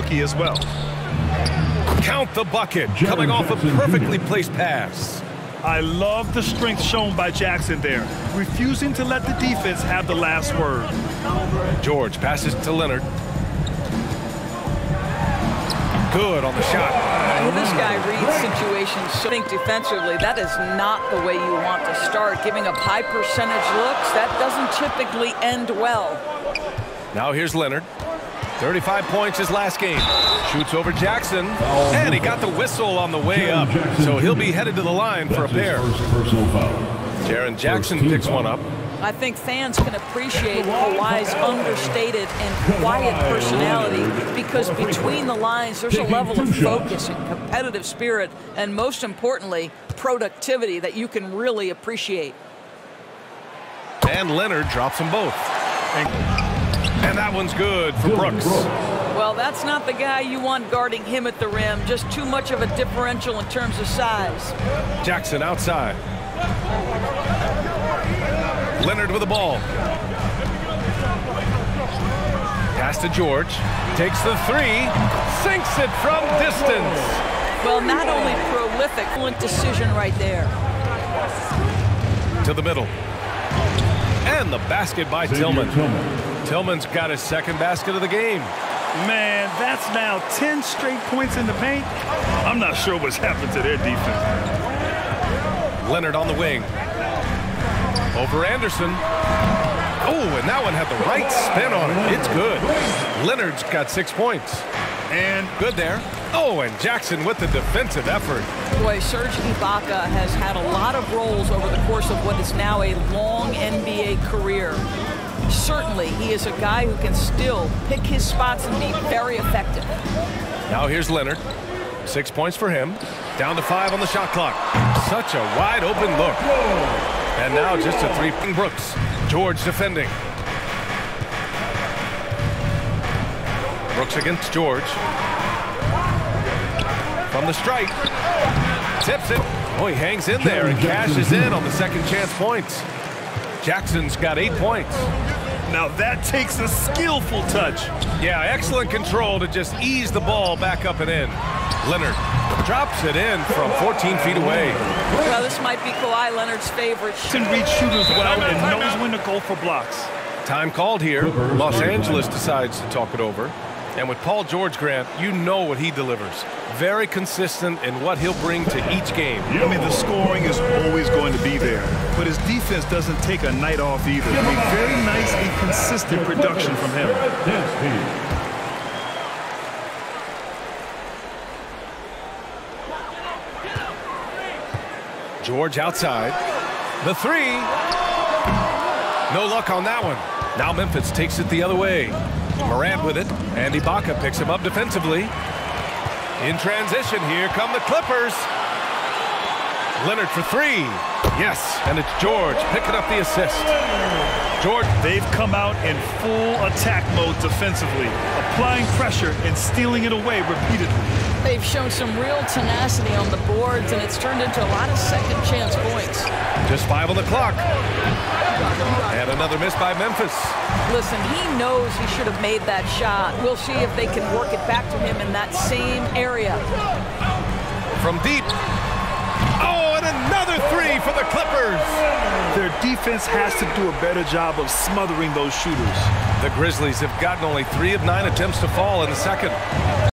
rookie as well. Count the bucket, coming off a perfectly placed pass. I love the strength shown by Jackson there, refusing to let the defense have the last word. George passes to Leonard. Good on the shot. Well, this guy reads situations so defensively. That is not the way you want to start. Giving up high percentage looks, that doesn't typically end well. Now here's Leonard. 35 points his last game. Shoots over Jackson, and he got the whistle on the way up, so he'll be headed to the line for a pair. Jaren Jackson picks one up. I think fans can appreciate Kawhi's understated and quiet personality because between the lines, there's a level of focus and competitive spirit, and most importantly, productivity that you can really appreciate. And Leonard drops them both. And that one's good for Brooks. Well, that's not the guy you want guarding him at the rim. Just too much of a differential in terms of size. Jackson outside. Leonard with the ball. Pass to George. Takes the three. Sinks it from distance. Well, not only prolific, excellent decision right there. To the middle. And the basket by Tillman. Tillman's got his second basket of the game. Man, that's now 10 straight points in the paint. I'm not sure what's happened to their defense. Leonard on the wing. Over Anderson. Oh, and that one had the right spin on it. It's good. Leonard's got 6 points. And good there. Oh, and Jackson with the defensive effort. Boy, Serge Ibaka has had a lot of roles over the course of what is now a long NBA career. Certainly, he is a guy who can still pick his spots and be very effective. Now here's Leonard. 6 points for him. Down to 5 on the shot clock. Such a wide open look. And now just a three. Brooks. George defending. Brooks against George. From the strike. Tips it. Oh, he hangs in there and cashes in on the second chance points. Jackson's got 8 points. Now that takes a skillful touch. Yeah, excellent control to just ease the ball back up and in. Leonard drops it in from 14 feet away. Well, this might be Kawhi Leonard's favorite. Can read shooters well and knows when to go for blocks. Time called here. Los Angeles decides to talk it over. And with Paul George, Grant, you know what he delivers. Very consistent in what he'll bring to each game. I mean, the scoring is always going to be there. But his defense doesn't take a night off either. I mean, very nice and consistent production from him. George outside. The three. No luck on that one. Now Memphis takes it the other way. Morant with it, and Ibaka picks him up defensively. In transition, here come the Clippers. Leonard for three. Yes, and it's George picking up the assist. George, they've come out in full attack mode defensively, applying pressure and stealing it away repeatedly. They've shown some real tenacity on the boards, and it's turned into a lot of second chance points. Just 5 on the clock. And another miss by Memphis. Listen, he knows he should have made that shot. We'll see if they can work it back to him in that same area. From deep. Oh, and another three for the Clippers. Their defense has to do a better job of smothering those shooters. The Grizzlies have gotten only 3 of 9 attempts to fall in the second.